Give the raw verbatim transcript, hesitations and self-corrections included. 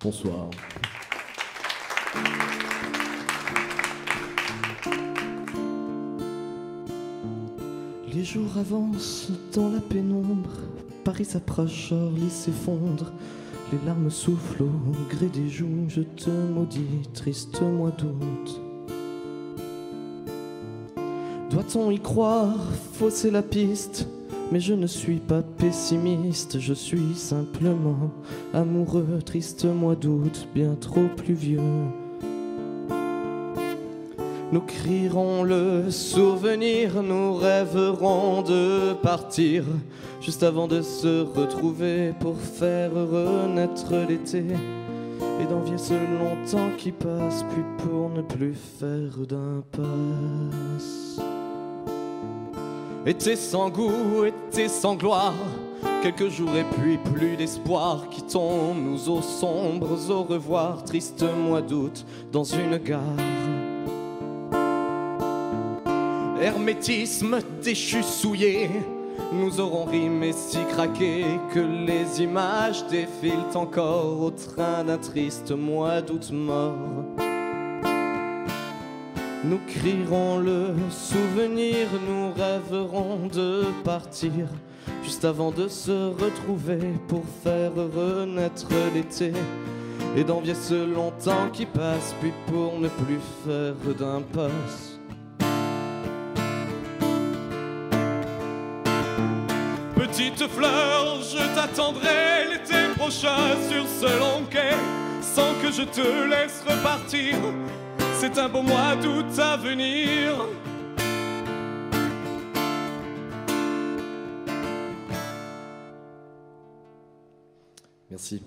Bonsoir. Les jours avancent dans la pénombre, Paris s'approche, Orly s'effondre. Les larmes soufflent au gré des joues, je te maudis, triste mois d'août. Doit-on y croire, fausser la piste? Mais je ne suis pas pessimiste, je suis simplement amoureux, triste mois d'août, bien trop pluvieux. Nous crierons le souvenir, nous rêverons de partir, juste avant de se retrouver pour faire renaître l'été, et d'envier ce long temps qui passe, puis pour ne plus faire d'impasse. Été sans goût, été sans gloire, quelques jours et puis plus d'espoir qui tombe, nous aux sombres, au revoir, triste mois d'août, dans une gare. Hermétisme déchu, souillé, nous aurons ri mais si craqué que les images défilent encore au train d'un triste mois d'août mort. Nous crierons le souvenir, nous rêverons de partir, juste avant de se retrouver pour faire renaître l'été, et d'envier ce long temps qui passe, puis pour ne plus faire d'impasse. Petite fleur, je t'attendrai l'été prochain sur ce long quai, sans que je te laisse repartir. C'est un beau mois d'août à venir. Merci.